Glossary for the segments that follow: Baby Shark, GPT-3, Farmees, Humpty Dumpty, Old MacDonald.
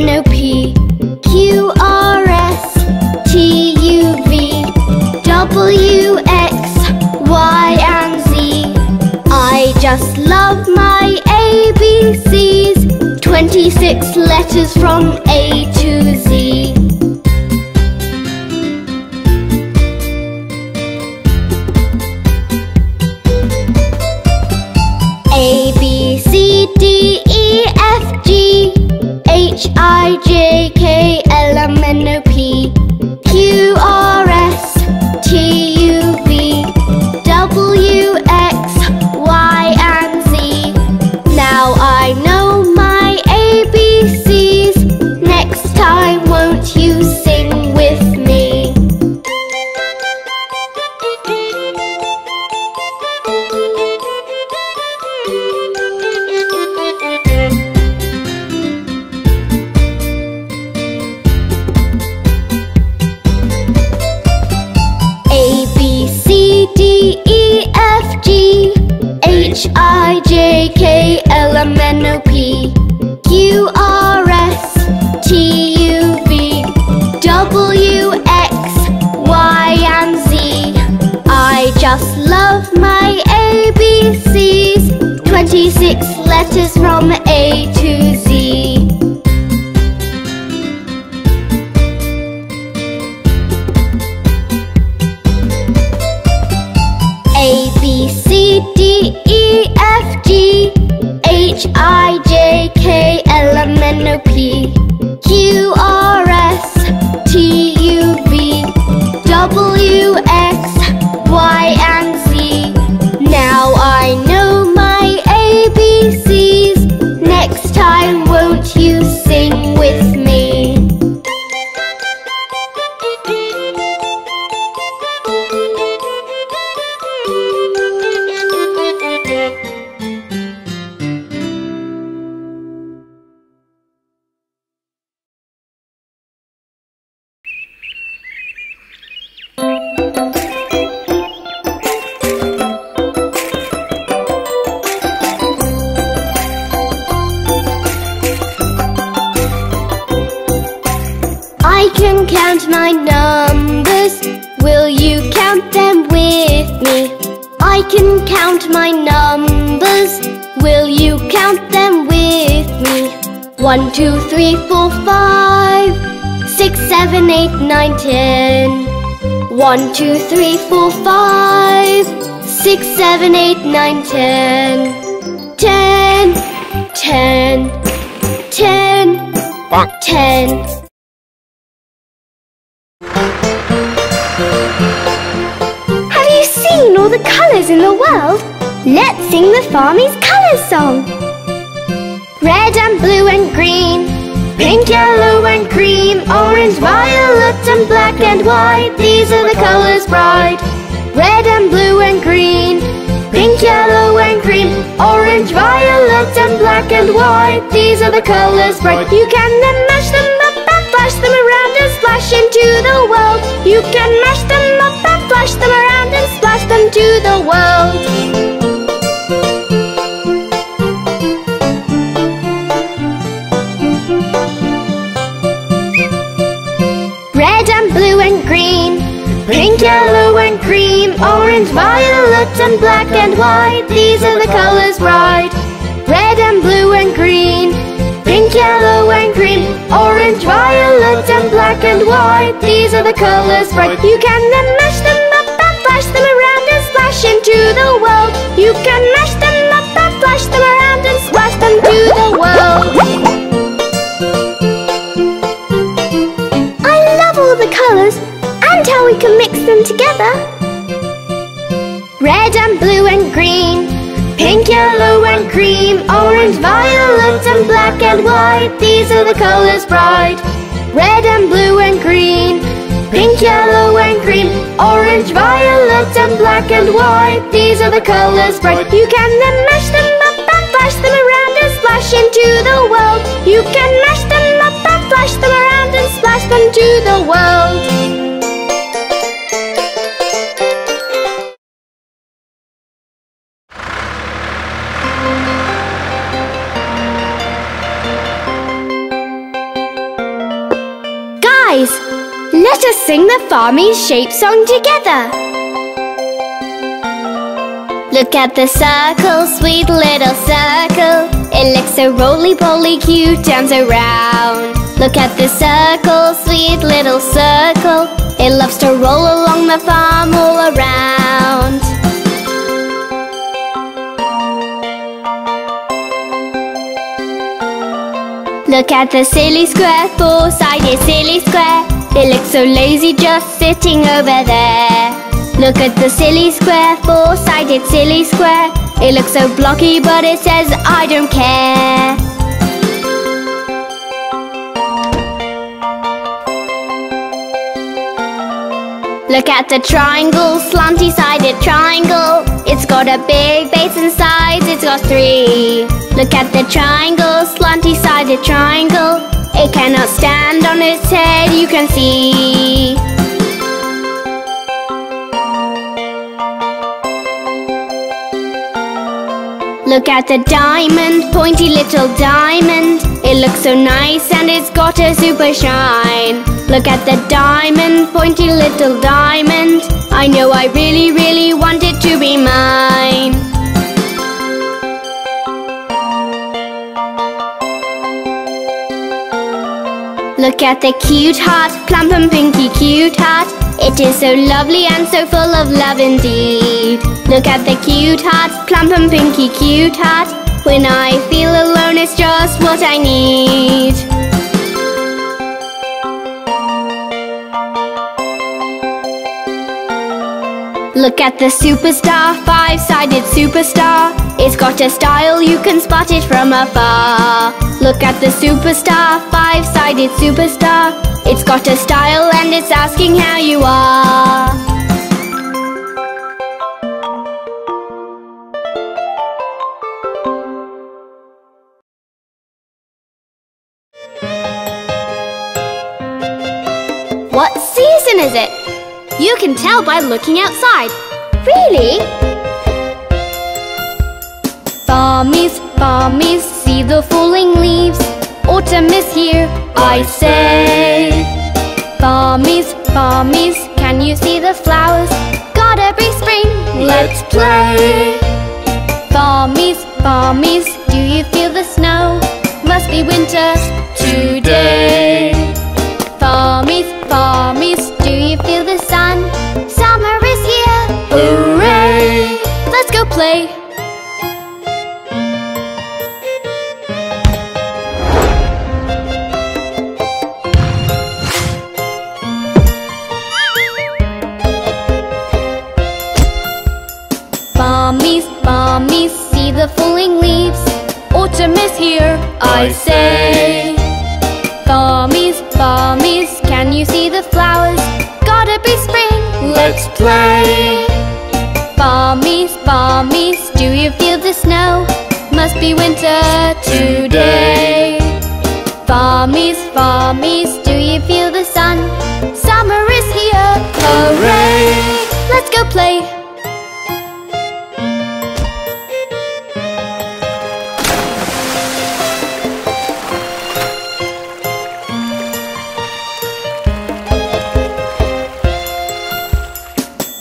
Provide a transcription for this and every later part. N, O, P, Q, R, S, T, U, V, W, X, Y, and Z. I just love my ABCs, 26 letters from A to Z. A, B, C, D, E, F, G, H, I, J, K, L, M, N, O, P, Q, R, S, T, U, V, W, X, Y, and Z. Now I know my ABCs. Next time, won't you sing with me? H, I, J, K, L, M, N, O, P, Q, R, S, T, U, V, W, X, Y, and Z. I just love my ABCs, 26 letters from A to Z. A, B, C, D, E, F, G, H, I, J, K, L, M, N, O, P, Q, R, S, T, U, V, W, X, Y, and Z. Now I know my ABCs. Next time, won't you sing with me? I can count my numbers. Will you count them with me? I can count my numbers. Will you count them with me? 1, 2, 3, 4, 5, 6, 7, 8, 9, 10. 1, 2, 3, 4, 5, 6, 7, 8, 9, 10. 10, 10, 10, 10. Have you seen all the colours in the world? Let's sing the Farmees colours song. Red and blue and green, pink, yellow and cream, orange, violet and black and white. These are the colours bright. Red and blue and green, pink, yellow and cream, orange, violet and black and white. These are the colours bright. You can then mash them up and flash them around and splash into the world. You can mash them up and flash them around and splash them to the world. Red and blue and green, pink, yellow and cream, orange, violet and black and white. These are the colours bright. Red and blue and green, pink, yellow and green, orange, violet and black and white. These are the colours bright. You can then mash them up and flash them around and splash into the world. You can mash them up and flash them around and splash them to the world. I love all the colours and how we can mix them together. Red and blue and green, pink, yellow and cream, orange, violet and black and white. These are the colours bright. Red and blue and green, pink, yellow and cream, orange, violet and black and white. These are the colours bright. You can then mash them up and flash them around and splash into the world. You can mash them up and flash them around and splash them to the world. guys, let us sing the Farmees shape song together. Look at the circle, sweet little circle. It looks so roly-poly cute, turns around. Look at the circle, sweet little circle. It loves to roll along the farm all around. Look at the silly square, four-sided silly square. It looks so lazy just sitting over there. Look at the silly square, four-sided silly square. It looks so blocky but it says I don't care. Look at the triangle, slanty-sided triangle. It's got a big base and sides, it's got three. Look at the triangle, slanty-sided triangle. It cannot stand on its head, you can see. Look at the diamond, pointy little diamond. It looks so nice and it's got a super shine. Look at the diamond, pointy little diamond. I know I really want it to be mine. Look at the cute heart, plump and pinky cute heart. It is so lovely and so full of love indeed. Look at the cute heart, plump and pinky cute heart. When I feel alone, it's just what I need. Look at the superstar, five-sided superstar. It's got a style, you can spot it from afar. Look at the superstar, five-sided superstar. It's got a style and it's asking how you are. What season is it? You can tell by looking outside. Really? Farmees, Farmees, see the falling leaves. Autumn is here, I say. Farmees, Farmees, can you see the flowers? Gotta be spring, let's play. Farmees, Farmees, do you feel the snow? Must be winter today. Farmees, Farmees, do you feel the sun? Summer is here, hooray! Let's go play. Farmees, Farmees, see the falling leaves. Autumn is here, I say. Farmees, Farmees, can you see the flowers? Gotta be spring, let's play. Farmees, Farmees, do you feel the snow? Must be winter today. Farmees, Farmees, do you feel the sun? Summer is here, hooray! Let's go play.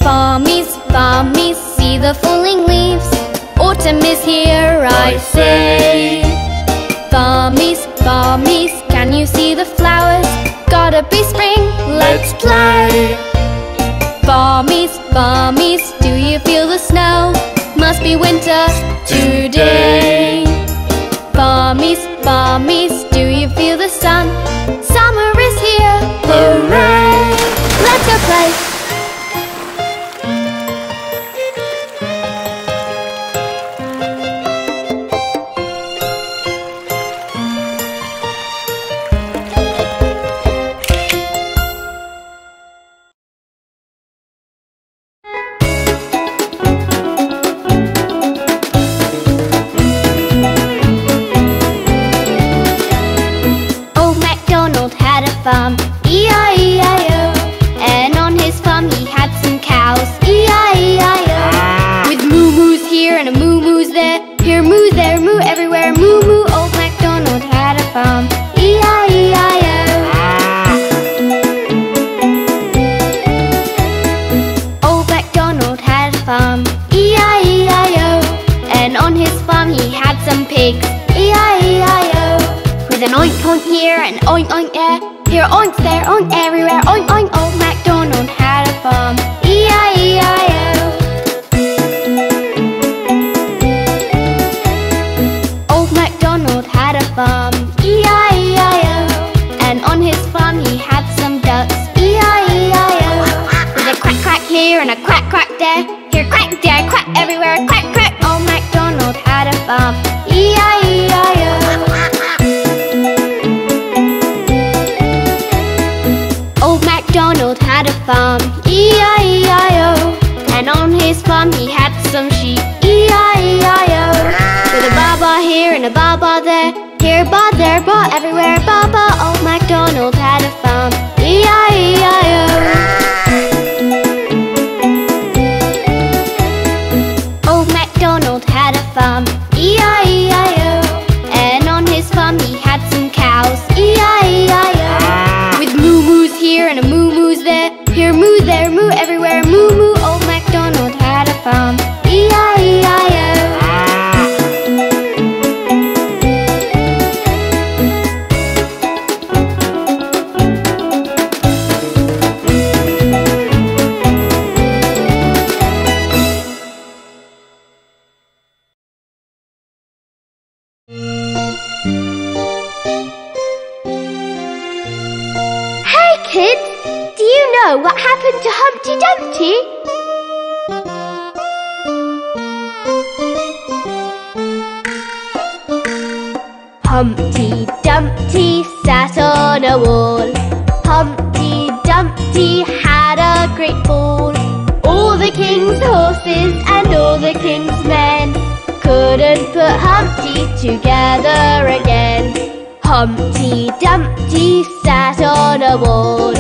Farmees, Farmees, see the falling leaves. Autumn is here, I say. Farmees, Farmees, can you see the flowers? Gotta be spring, let's play. Farmees, Farmees, do you feel the snow? Must be winter today. Farmees, Farmees, do you feel the sun? Summer is here, hooray! Let's go play. E-I-E-I-O. And on his farm he had some cows. E-I-E-I-O. With moo-moos here and a moo-moos there. Here moo, there moo, everywhere moo-moo. Old MacDonald had a farm. E-I-E-I-O. and oink oink yeah. Here oinks there, oink everywhere, oink oink. Old MacDonald had a farm, E-I-E-I-O. Old MacDonald had a farm, E-I-E-I-O. And on his farm he had some ducks, E-I-E-I-O. With a quack quack here and a quack quack there. Here quack there, quack everywhere, quack quack. Old MacDonald had a farm, E-I-E-I-O. Donald had a farm, E-I-E-I-O. And on his farm he had some sheep, E-I-E-I-O. With a ba-ba here and a ba-ba there. Here ba there ba everywhere ba-ba. Old MacDonald had a farm, E-I-E-I-O. Old MacDonald had a farm, E-I-E-I-O. And on his farm he had some cows, E-I-E-I-O. With moo-moos here and a moo. Here moo, there moo, everywhere moo moo. Old MacDonald had a farm, E-I-E-I-O. Hey kids! What happened to Humpty Dumpty? Humpty Dumpty sat on a wall. Humpty Dumpty had a great fall. All the king's horses and all the king's men couldn't put Humpty together again. Humpty Dumpty sat on a wall.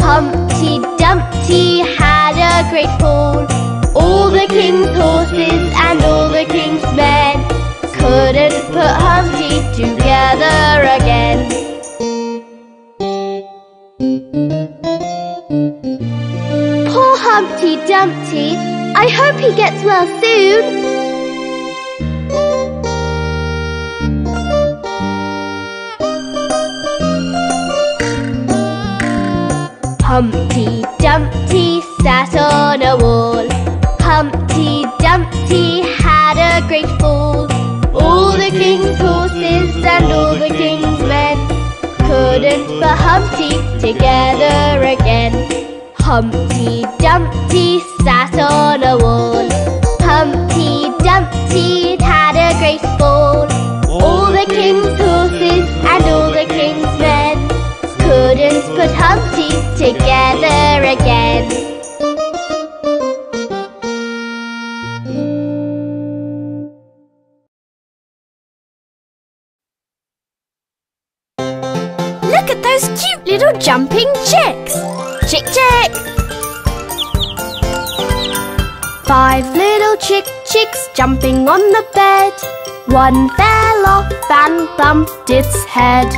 Humpty Dumpty had a great fall. All the king's horses and all the king's men couldn't put Humpty together again. Poor Humpty Dumpty, I hope he gets well soon. Humpty Dumpty sat on a wall. Humpty Dumpty had a great fall. All the king's horses and all the king's men couldn't put Humpty together again. Humpty Dumpty sat on a wall. Humpty Dumpty had a great fall. All the king's horses and all the king's men couldn't put Humpty together again. Look at those cute little jumping chicks. Chick chick. 5 little chick chicks jumping on the bed. One fell off and bumped its head.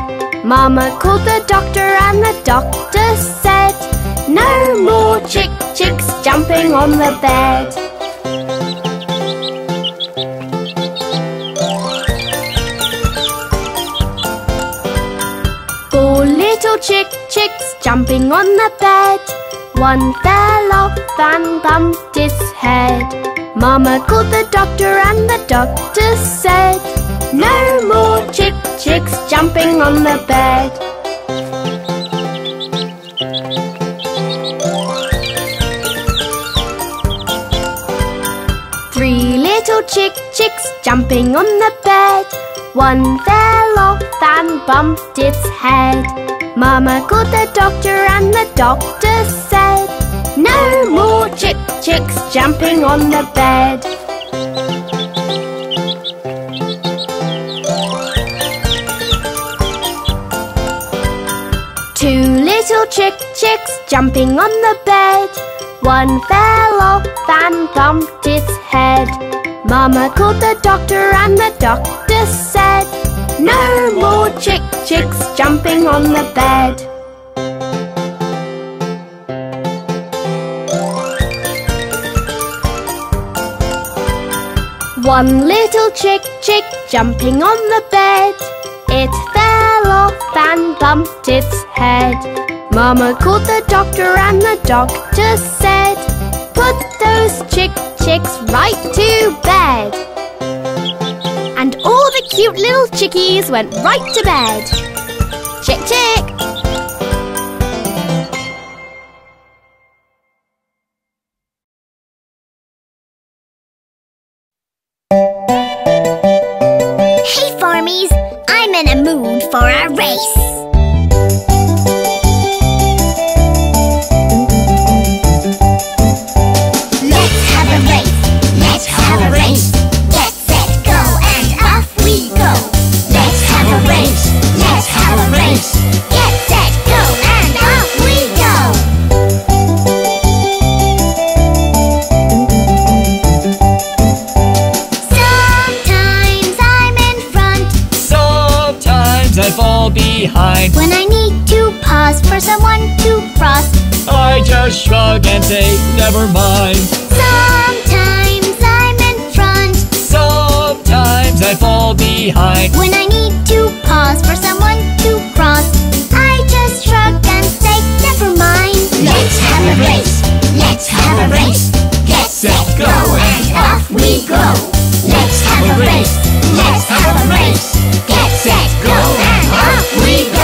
Mama called the doctor and the doctor said, no more chick chicks jumping on the bed. Four little chick chicks jumping on the bed. One fell off and bumped its head. Mama called the doctor and the doctor said, no more chick chicks jumping on the bed. Three little chick chicks jumping on the bed. One fell off and bumped its head. Mama called the doctor and the doctor said, no more chick chicks jumping on the bed. Two little chick chicks jumping on the bed. One fell off and bumped its head. Mama called the doctor and the doctor said, no more chick chicks jumping on the bed. One little chick chick jumping on the bed. It fell off and bumped its head. Mama called the doctor and the doctor said, put those chicks right to bed. And all the cute little chickies went right to bed. Chick! Hey Farmees, I'm in a mood for a race. Behind. When I need to pause for someone to cross, I just shrug and say, never mind. Sometimes I'm in front. Sometimes I fall behind. When I need to pause for someone to cross, I just shrug and say, never mind. Let's have a race. Let's have a race. Get set, go, and off we go. Let's have a race. Let's have a race. Get set, go, and off we go!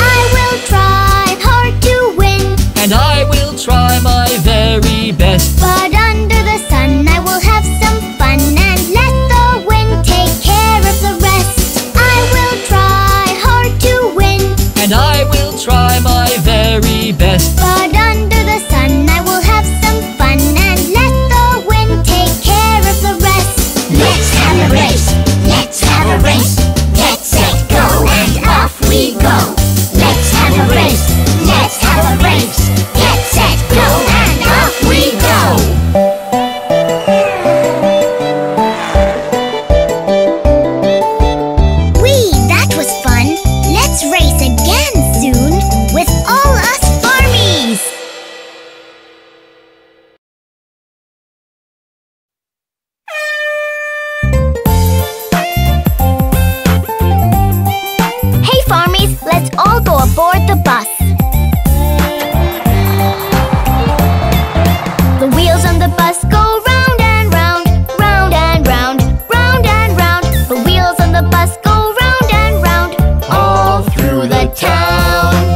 I will try hard to win, and I will try my very best. But under the sun I will have some fun, and let the wind take care of the rest. I will try hard to win, and I will try my very best. But under the sun I will have some fun, and let the wind take care of the rest. Let's have a race. Let's have a race. Get set, go, and off we go. Let's have a race. Let's have a race. Get set, go, and off we go. Whee! That was fun. Let's race again soon with all us Farmees. Hey Farmees, let's all go aboard the bus. The wheels on the bus go round and round, round and round, round and round. The wheels on the bus go round and round, all through the town.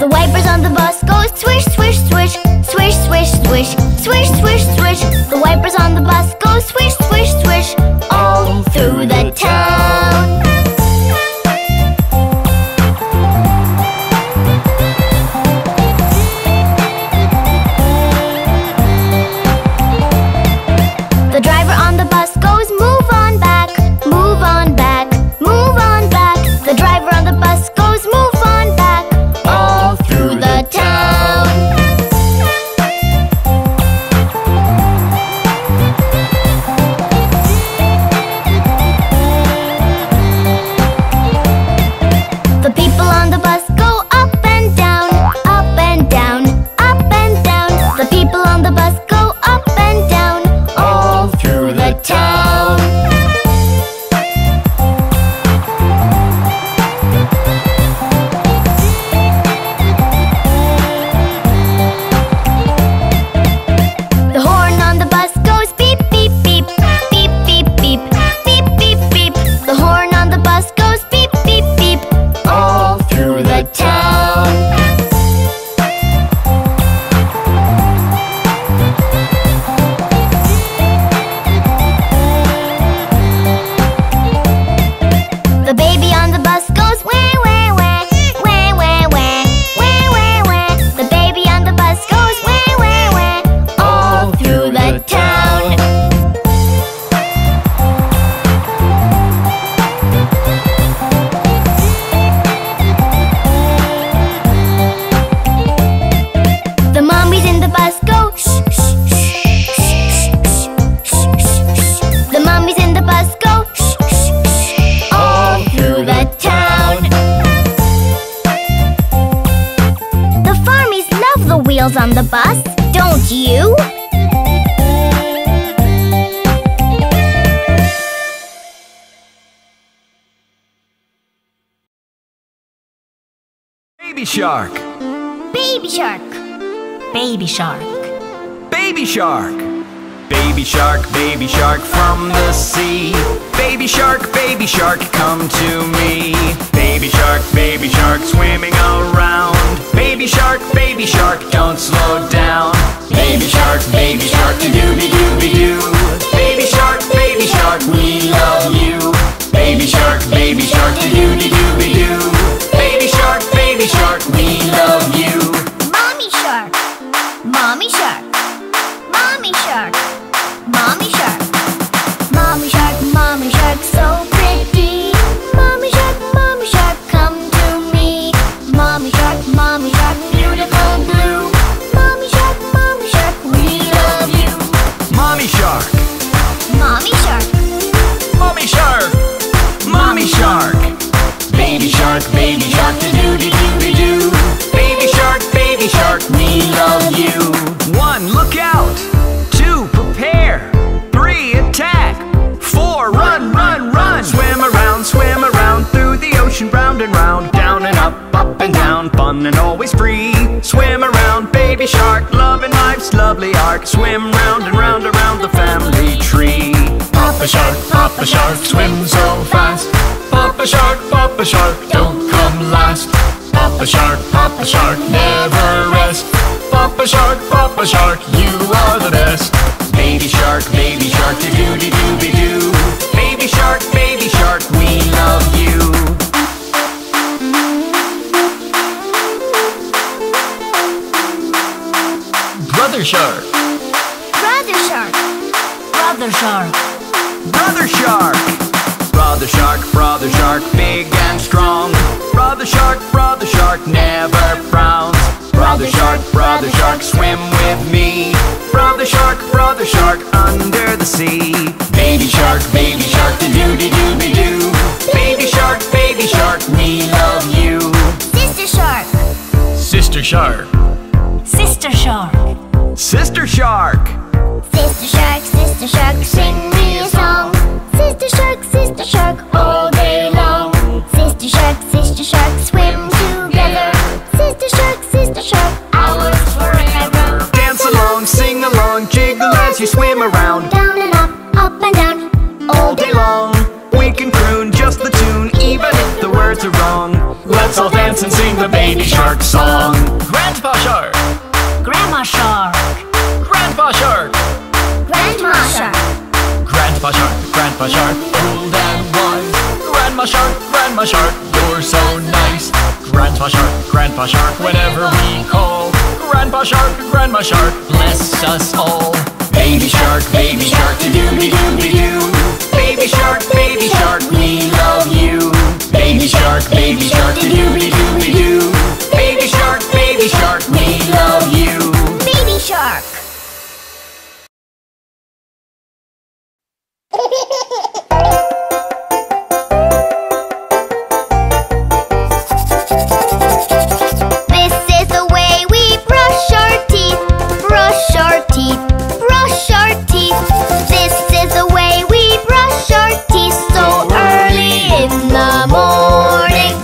The wipers on the bus go swish, swish, swish, swish, swish, swish, swish, swish, swish. The wipers on the bus go swish, swish, swish, all through the town. The driver on the bus goes, move on back, move on back, move on back. The driver on the bus goes, move on back, all through the town. The people on the bus go up and down, up and down, up and down. The people on the bus go up and down, all through the town. The horn on the bus goes beep, beep, beep, beep, beep, beep, beep, beep, beep. The horn on the bus goes beep, beep, beep, all through the town. The baby on the bus goes wah wah wah, wah wah wah, wah wah wah. The baby on the bus goes wah wah wah, all through the town. wheels on the bus, don't you? Baby shark! Baby shark! Baby shark! Baby shark! Baby shark, baby shark from the sea. Baby shark, come to me. Baby shark, swimming around. Baby shark, don't slow down. Baby shark, dooby-dooby-doo. Baby shark, we love you. Baby shark, dooby-dooby-doo. Baby shark, we love you. Mommy shark, mommy shark, mommy shark, mommy shark, mommy shark, mommy shark, so pretty. Mommy shark, come to me. Mommy shark, beautiful blue. Mommy shark, we love you. Mommy shark, mommy shark, mommy shark, mommy shark. Baby shark, doo-doo-doo-doo-doo. Baby shark, we love you. 1, look out. 2, prepare. 3, attack. 4, run. Swim around through the ocean, round and round, down and up, up and down, fun and always free. Swim around, baby shark, loving life's lovely arc. Swim round and round the family tree. Papa shark, swim so fast. Papa shark, don't come last. Papa shark, never rest. Papa shark, you are the best. Baby shark, doo-doo-doo-doo-doo. Baby shark, we love you. Brother shark, brother shark, big and strong. Brother shark, never frowns. Brother shark, swim with me. Brother shark, under the sea. Baby shark, doo-doo-doo-doo. Baby shark, we love you. Sister shark, sister shark, sing me a song. Sister shark, all day long. Sister shark, swim together. Sister shark, ours forever. Dance along, sing along, jiggle as you swim around. Down and up, up and down, all day long. We can croon just the tune, even if the words are wrong. Let's all dance and sing the baby shark song. Grandpa shark, grandma shark, grandpa shark, grandma shark. Grandpa shark, old and wise. Grandma shark, you're so nice. Grandpa shark, whenever we call. Grandma shark, bless us all. Baby shark, doo-doo-doo-doo-doo. Baby shark, we love you. Baby shark, doo-doo-doo-doo-doo. Baby shark, we love you. Baby shark. So early in the morning.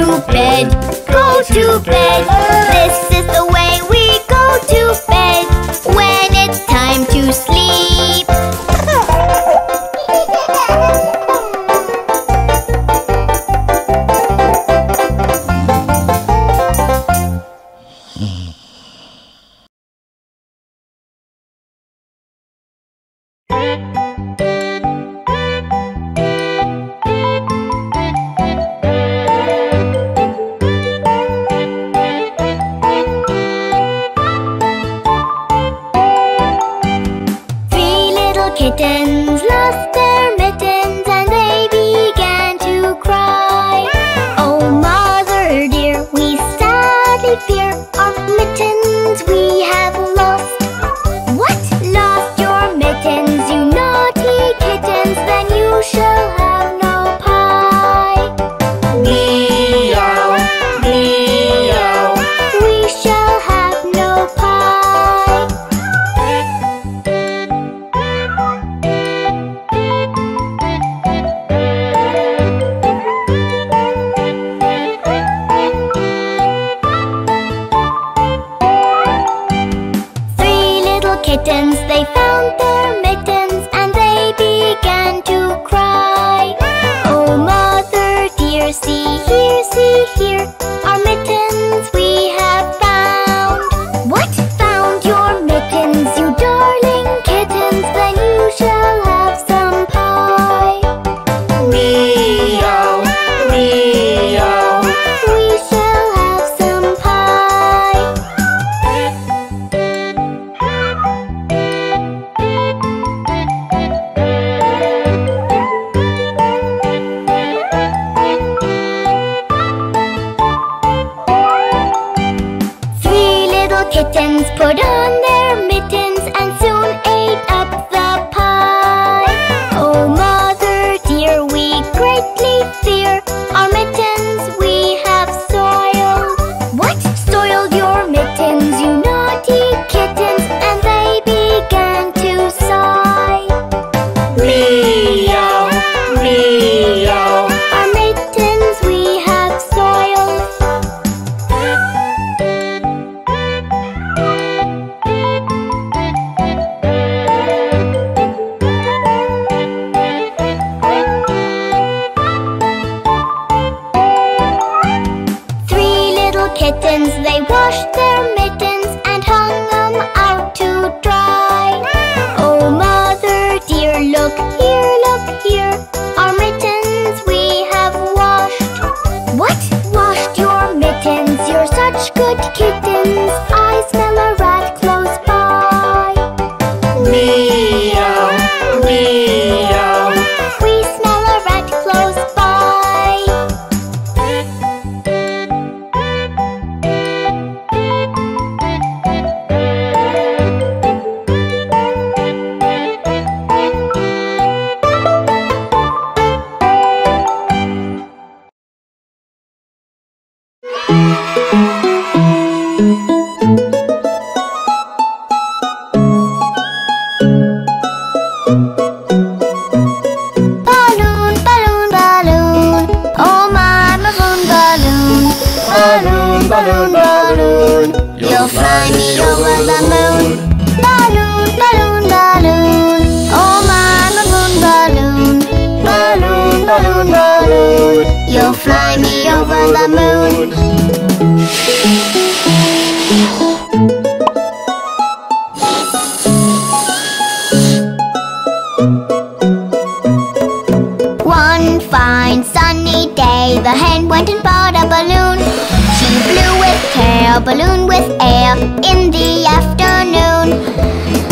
to bed, go to bed. This is the way we go to bed when it's time to sleep. Kittens lost their mittens and they began to cry. Oh mother dear, we sadly fear our mittens we have lost. What? Lost your mittens, you naughty kittens, then you shall have no pie. Meow, meow, we shall have no pie. Kittens, they found their mittens and they began to cry. Oh mother dear, see here, see here, our mittens we have found. What? Found your mittens, you darling kittens, then you shall have some pie. Meow, meow, we shall have some pie. Kittens put on their mittens and soon ate up the pie. Oh mother dear, we greatly fear our mittens we have soiled. What? Soiled your mittens, you naughty kittens, and they began to sigh. Meow, meow, our mittens we have soiled. Kittens, they washed their mittens and hung them out to dry. Oh mother dear, look here, look here, our mittens we have washed. What? Washed your mittens, you're such good kittens, I smell a rat close by. Meow, meow, we smell a rat close by. Balloon, balloon, you'll fly me over the moon. Balloon, balloon, balloon, oh my balloon, balloon. Balloon, balloon, balloon, you'll fly me over the moon. One fine sunny day, the hen went and bought a balloon. She blew with tail, balloon with air, in the afternoon.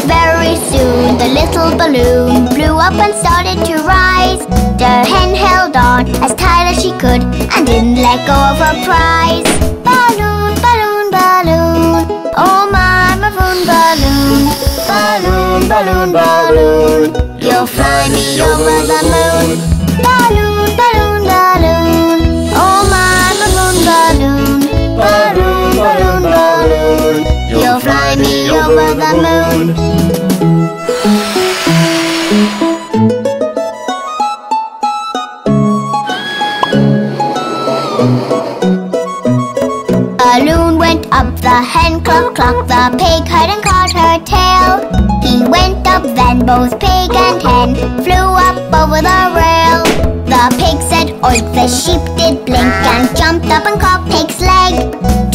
Very soon the little balloon blew up and started to rise. The hen held on as tight as she could and didn't let go of her prize. Balloon, balloon, balloon, oh my maroon balloon. Balloon, balloon, balloon, you'll fly me over the moon. Balloon, balloon, balloon, oh my balloon, balloon. Balloon, balloon, balloon, you'll fly me over the moon. both pig and hen flew up over the rail. The pig said oink, the sheep did blink and jumped up and caught pig's leg.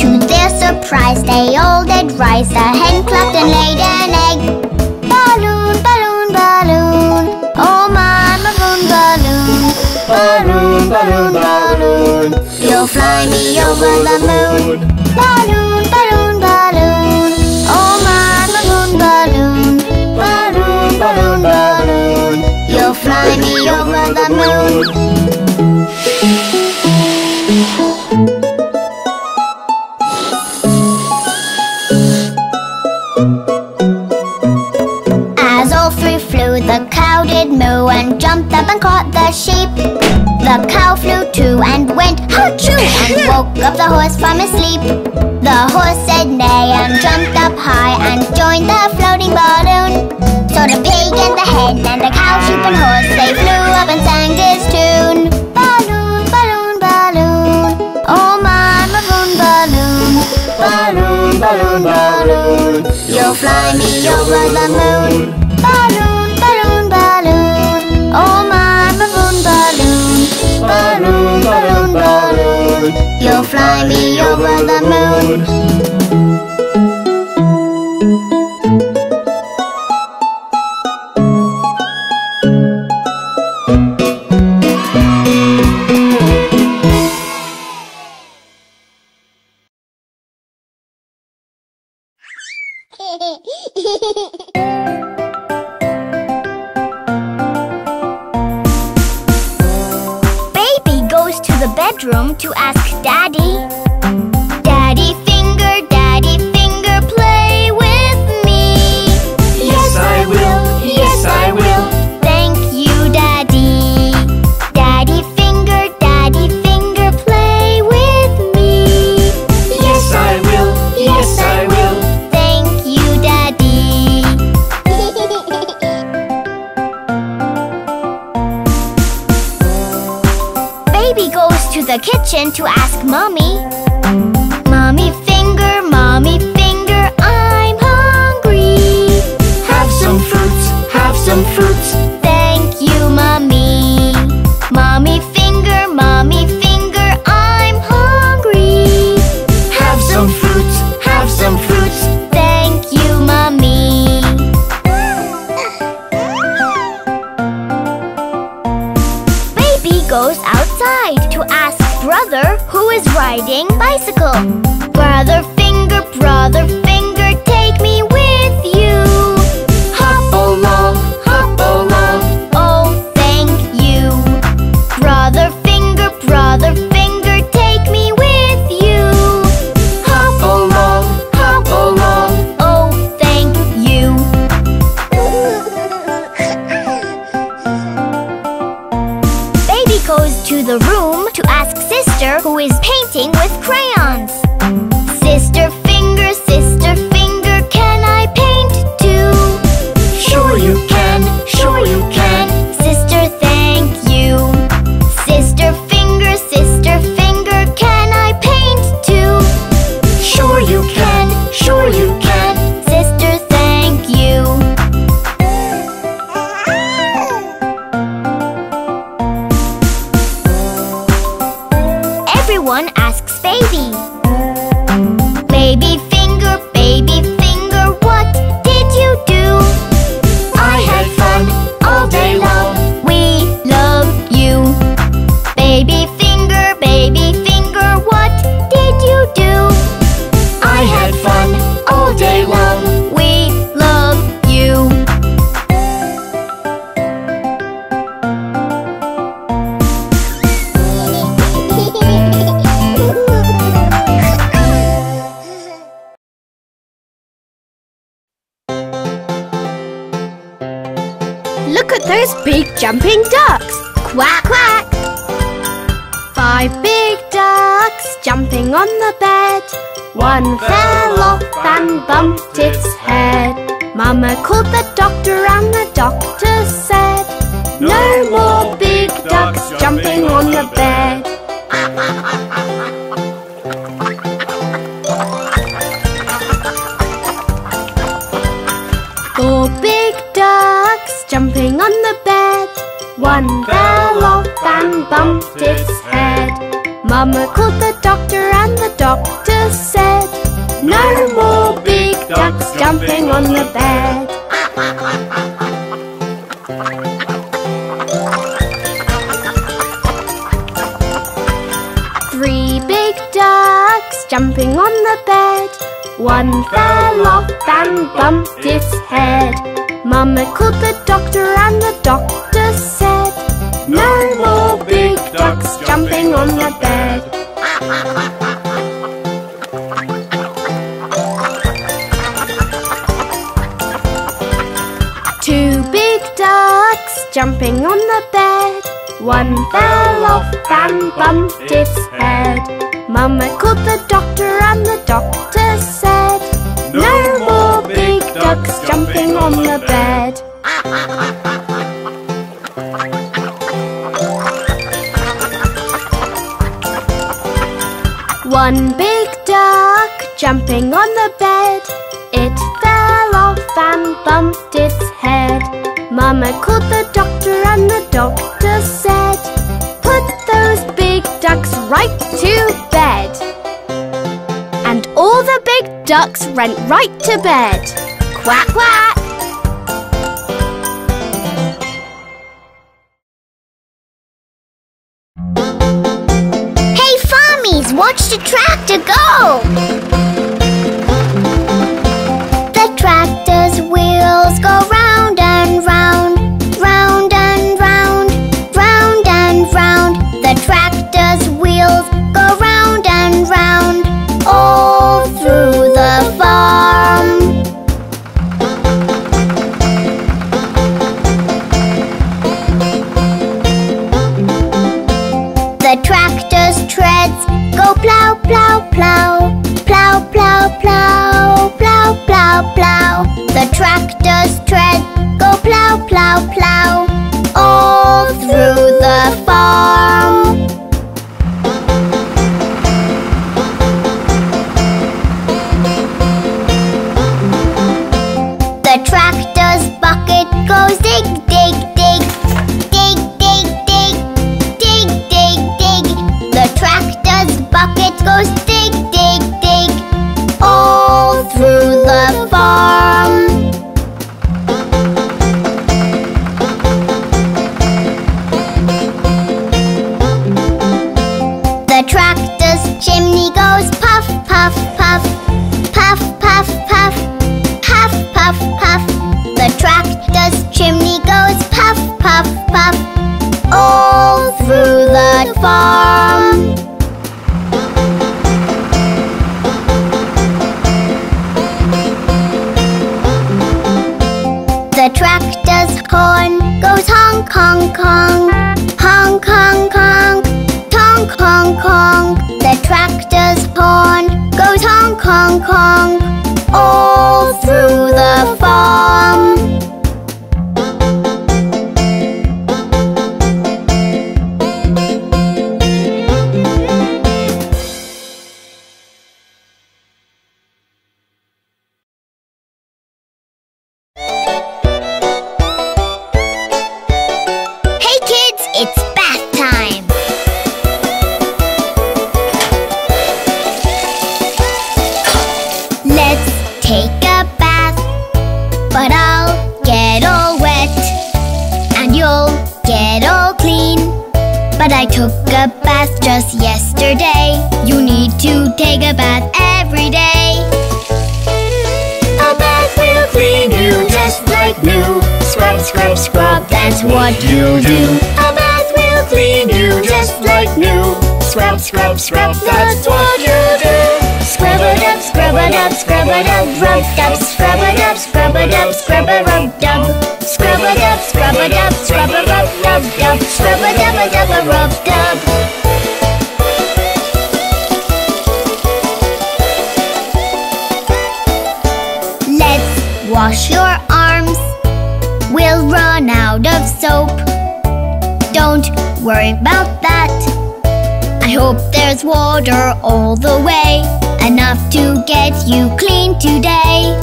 To their surprise they all did rise, the hen clucked and laid an egg. Balloon, balloon, balloon, oh my maroon balloon. Balloon, balloon, balloon, you'll fly me over the moon. Balloon, balloon, balloon, oh my maroon balloon. Balloon, balloon, balloon, you'll fly me over the moon. The cow did moo and jumped up and caught the sheep. The cow flew too and went hoo-choo and woke up the horse from his sleep. The horse said neigh and jumped up high and joined the floating balloon. So the pig and the hen and the cow, sheep and horse, they flew up and sang this tune. Balloon, balloon, balloon, oh my maroon balloon. Balloon, balloon, balloon, you'll fly me over the moon. Balloon, oh my balloon, balloon, balloon, balloon, balloon, you'll fly me over the moon. Bedroom to ask Daddy. Daddy finger, play with me. Yes, I will. Yes, I will. Thank you, Daddy. Daddy finger, play with me. Yes, I will. Yes, I will. Thank you, Daddy. Baby goes to the kitchen to ask Mommy. Mommy finger, I'm hungry. Have some fruits, have some fruits. Thank you, Mommy. Mommy finger, I'm hungry. Have some fruits, have some fruits. Thank you, Mommy. Baby goes outside to ask Brother who is riding bicycle. Brother finger, take me with you. Hop along, oh thank you. Brother finger, take me with you. Hop along, oh thank you. Baby goes to the room to ask Sister who is painting with crayons. Sister finger, can I paint too? Sure you can, Sister, thank you. Sister finger, can I paint too? Sure you can, Sister, thank you. Everyone asks Baby. Baby finger, what did you do? I had fun all day long. We love you. Baby finger, what did you do? I had fun all day long. We love you. Those big jumping ducks. Quack, quack. 5 big ducks jumping on the bed. One fell off and bumped its head. Mama called the doctor and the doctor said, no more big ducks jumping on the bed. Four big ducks One fell off and bumped its head. Mama called the doctor and the doctor said, no more big ducks jumping on the bed. Three big ducks jumping on the bed. One fell off and bumped its head. Mama called the doctor and the doctor said, no more big ducks jumping on the bed. Two big ducks jumping on the bed. One fell off and bumped its head. Mama called the doctor and the doctor said, no more big ducks jumping on the bed. One big duck jumping on the bed. It fell off and bumped its head. Mama called the doctor and the doctor said, put those big ducks right to bed. And all the big ducks went right to bed. Quack, quack. Watch the tractor go! The tractor's wheels go round and round, round and round, round and round. The tractor's wheels go round and round, all through the farm. The tractor's treads go plow, plow, plow, plow, plow, plow, plow, plow, plow. The tractor's tread go plow, plow, plow, all through the farm. The tractor's bucket goes dig, dig, dig, dig, dig, dig, dig, dig, dig. The tractor bucket goes dig, dig, dig, all through the farm. The tractor's chimney goes puff, puff, puff, puff, puff, puff, puff, puff, puff. The tractor's chimney goes puff, puff, puff, all through the farm. The tractor's horn goes honk, honk, honk, honk, honk, honk, honk, honk, honk. The tractor's horn goes honk, honk, honk, all through the farm. I took a bath just yesterday. You need to take a bath every day. A bath will clean you just like new. Scrub, scrub, scrub, that's what you do. A bath will clean you just like new. Scrub, scrub, scrub, that's what you do. Scrub it up, scrub it up, scrub it up, rub dub. Scrub it up, scrub it up, scrub it up, dub. Scrub it up, scrub it up, scrub it up, rub dub, scrub it up, a dub, a rub dub. Let's wash your arms. We'll run out of soap. Don't worry about that. I hope there's water all the way, enough to get you clean today.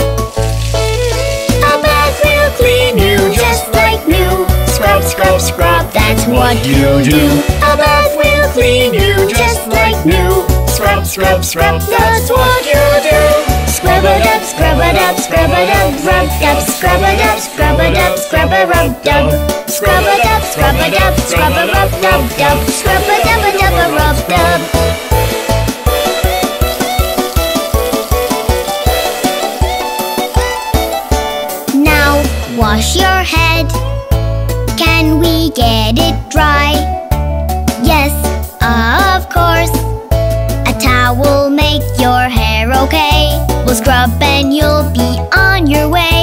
Clean you just like new. Scrub, scrub, scrub. what you do. A bath will clean you just like new. Scrub, scrub, scrub, that's what you do. Scrub it up, scrub it up, scrub it up, rub dub, scrub it up, scrub it up, scrub it rub dub. Scrub it up, scrub it up, scrub it rub dub dub. Scrub it up and up a rub dub. Wash your head. Can we get it dry? Yes, of course. A towel make your hair okay. We'll scrub and you'll be on your way.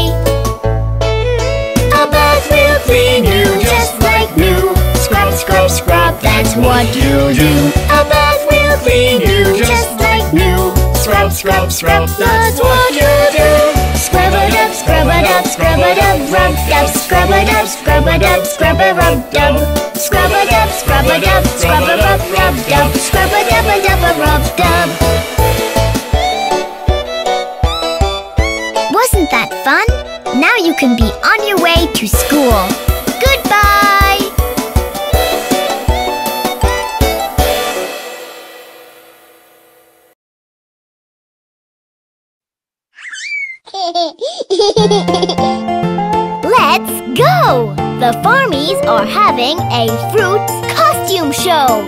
A bath will clean you just like new. Scrub, scrub, scrub, that's what you do. A bath will clean you just like new. Scrub, scrub, scrub, that's what you do. Scrub it up, scrub it up, scrub it up, rub dub, scrub it up, scrub it up, scrub it rub dub. Scrub it up, scrub it up, scrub it up, rub dub. Scrub it up and up a rub dub. Wasn't that fun? Now you can be on your way to school. Goodbye! Let's go! The Farmees are having a fruit costume show.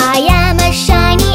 I am a shiny